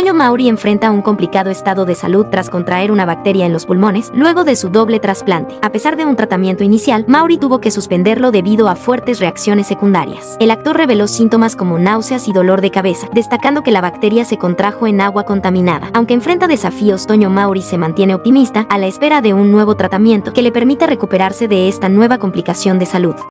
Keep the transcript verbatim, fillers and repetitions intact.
Toño Mauri enfrenta un complicado estado de salud tras contraer una bacteria en los pulmones luego de su doble trasplante. A pesar de un tratamiento inicial, Mauri tuvo que suspenderlo debido a fuertes reacciones secundarias. El actor reveló síntomas como náuseas y dolor de cabeza, destacando que la bacteria se contrajo en agua contaminada. Aunque enfrenta desafíos, Toño Mauri se mantiene optimista a la espera de un nuevo tratamiento que le permita recuperarse de esta nueva complicación de salud.